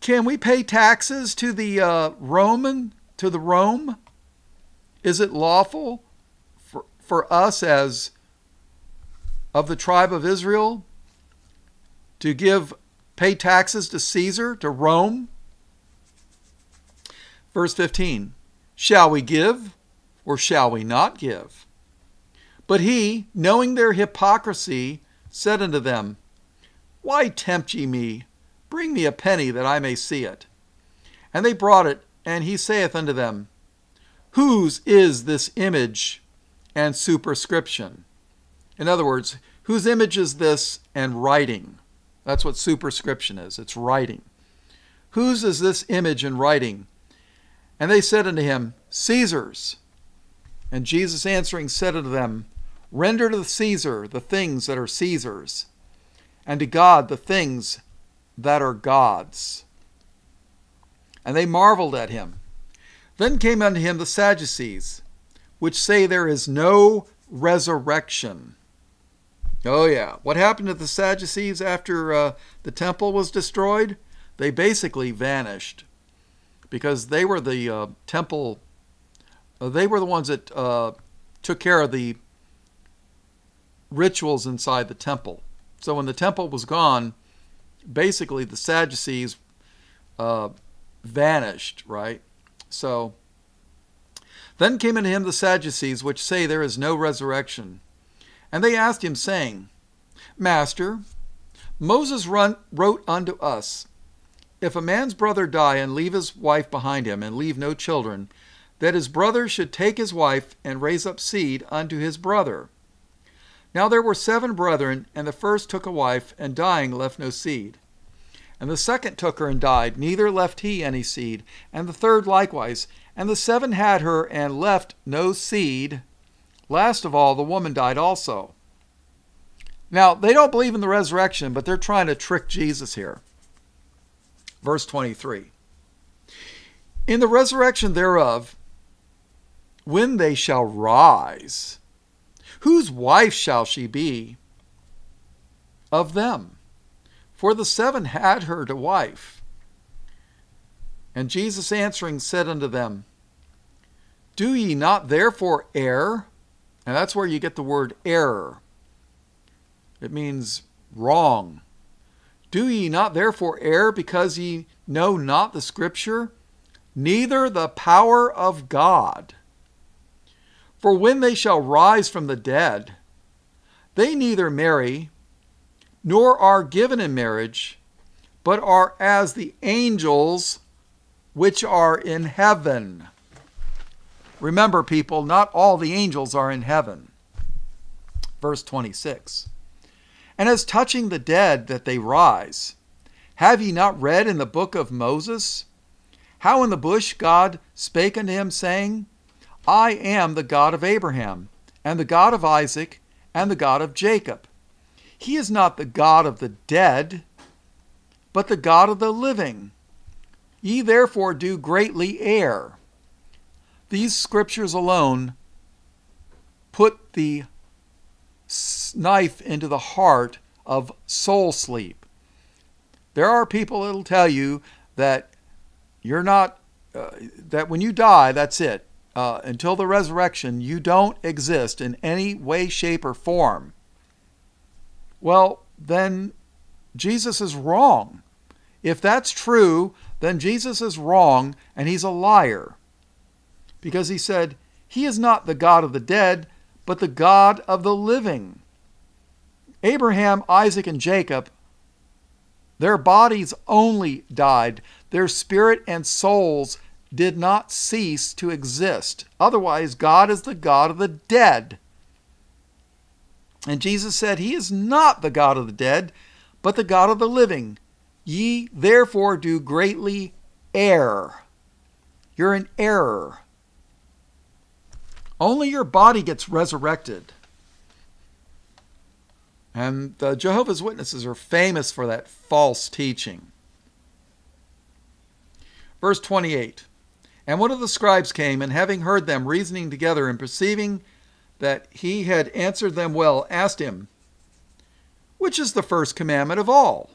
Can we pay taxes to the uh, Roman, to the Rome? Is it lawful for us as of the tribe of Israel to give, pay taxes to Caesar, to Rome? Verse fifteen, Shall we give or shall we not give? But he, knowing their hypocrisy, said unto them, Why tempt ye me? Bring me a penny that I may see it. And they brought it, and he saith unto them, Whose is this image and superscription? In other words, whose image is this and writing? That's what superscription is. It's writing. Whose is this image and writing? And they said unto him, Caesar's. And Jesus answering said unto them, Render to Caesar the things that are Caesar's, and to God the things that are God's. And they marveled at him. Then came unto him the Sadducees, which say there is no resurrection. Oh yeah. What happened to the Sadducees after uh, the temple was destroyed? They basically vanished because they were the uh, temple. Uh, they were the ones that uh, took care of the rituals inside the temple. So when the temple was gone, basically the Sadducees uh, vanished, right? So then came unto him the Sadducees, which say there is no resurrection. And they asked him, saying, Master, Moses run, wrote unto us, if a man's brother die and leave his wife behind him and leave no children, that his brother should take his wife and raise up seed unto his brother. Now there were seven brethren, and the first took a wife, and dying left no seed. And the second took her and died, neither left he any seed, and the third likewise. And the seven had her, and left no seed. Last of all, the woman died also. Now, they don't believe in the resurrection, but they're trying to trick Jesus here. Verse twenty-three. In the resurrection thereof, when they shall rise, whose wife shall she be of them? For the seven had her to wife. And Jesus answering said unto them, do ye not therefore err? And that's where you get the word error. It means wrong. Do ye not therefore err, because ye know not the Scripture, neither the power of God? For when they shall rise from the dead, they neither marry, nor are given in marriage, but are as the angels which are in heaven. Remember, people, not all the angels are in heaven. Verse twenty-six. And as touching the dead that they rise, have ye not read in the book of Moses, how in the bush God spake unto him, saying, I am the God of Abraham, and the God of Isaac, and the God of Jacob. He is not the God of the dead, but the God of the living. Ye therefore do greatly err. These scriptures alone put the knife into the heart of soul sleep. There are people that will tell you that you're not, uh, that when you die, that's it. Uh, until the resurrection, you don't exist in any way, shape, or form. Well, then Jesus is wrong. If that's true, then Jesus is wrong, and he's a liar. Because he said, he is not the God of the dead, but the God of the living. Abraham, Isaac, and Jacob, their bodies only died. Their spirit and souls did not cease to exist. Otherwise, God is the God of the dead. And Jesus said, he is not the God of the dead, but the God of the living. Ye therefore do greatly err. You're in error. Only your body gets resurrected. And the Jehovah's Witnesses are famous for that false teaching. Verse twenty-eight. And one of the scribes came, and having heard them reasoning together, and perceiving that he had answered them well, asked him, which is the first commandment of all?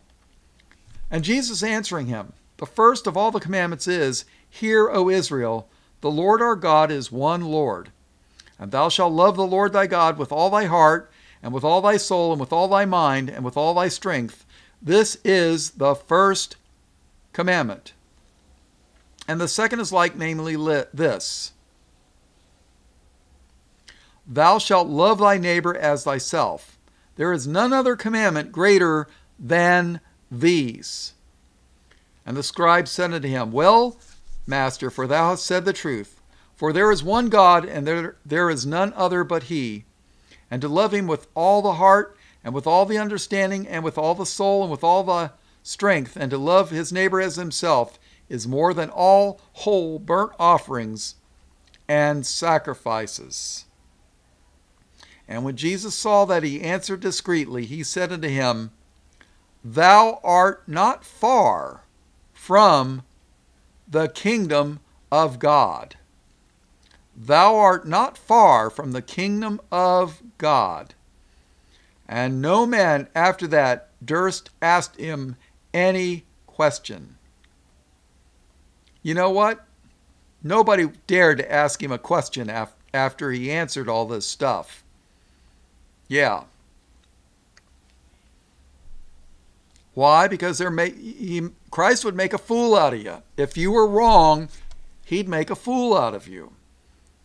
And Jesus answering him, the first of all the commandments is, hear, O Israel, the Lord our God is one Lord. And thou shalt love the Lord thy God with all thy heart, and with all thy soul, and with all thy mind, and with all thy strength. This is the first commandment. And the second is like, namely this, thou shalt love thy neighbor as thyself. There is none other commandment greater than these. And the scribe said unto him, well, Master, for thou hast said the truth. For there is one God, and there, there is none other but he. And to love him with all the heart, and with all the understanding, and with all the soul, and with all the strength, and to love his neighbor as himself, is more than all whole burnt offerings and sacrifices. And when Jesus saw that he answered discreetly, he said unto him, thou art not far from the kingdom of God. Thou art not far from the kingdom of God. And no man after that durst ask him any question. You know what? Nobody dared to ask him a question af after he answered all this stuff. Yeah. Why? Because there may, he, Christ would make a fool out of you. If you were wrong, he'd make a fool out of you.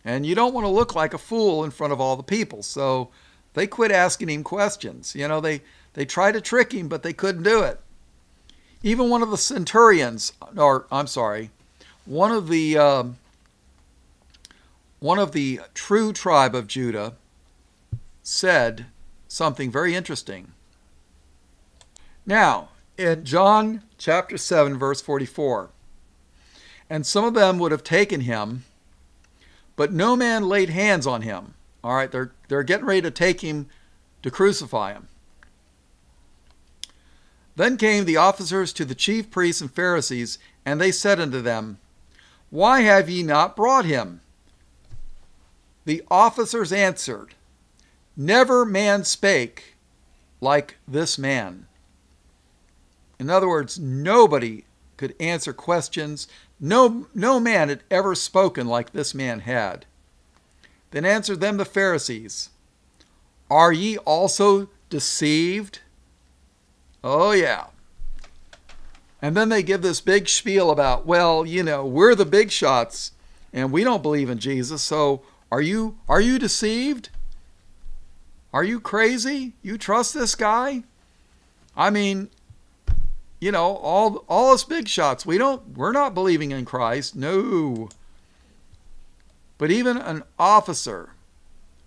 And you don't want to look like a fool in front of all the people. So they quit asking him questions. You know, they, they tried to trick him, but they couldn't do it. Even one of the centurions, or I'm sorry, one of the, um, one of the true tribe of Judah said something very interesting. Now, in John chapter seven, verse forty-four, and some of them would have taken him, but no man laid hands on him. All right, they're, they're getting ready to take him to crucify him. Then came the officers to the chief priests and Pharisees, and they said unto them, Why have ye not brought him? The officers answered, Never man spake like this man. In other words, nobody could answer questions. No, no man had ever spoken like this man had. Then answered them the Pharisees, Are ye also deceived? Oh, yeah. And then they give this big spiel about, well, you know, we're the big shots, and we don't believe in Jesus, so are you, are you deceived? Are you crazy? You trust this guy? I mean... You know, all all us big shots, we don't, we're not believing in Christ, no. But even an officer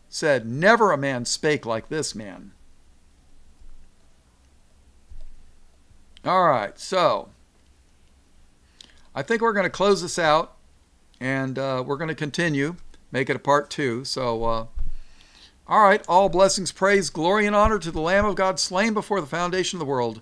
said, Never a man spake like this man. All right, so I think we're going to close this out, and uh, we're going to continue, make it a part two. So, uh, all right, all blessings, praise, glory, and honor to the Lamb of God slain before the foundation of the world.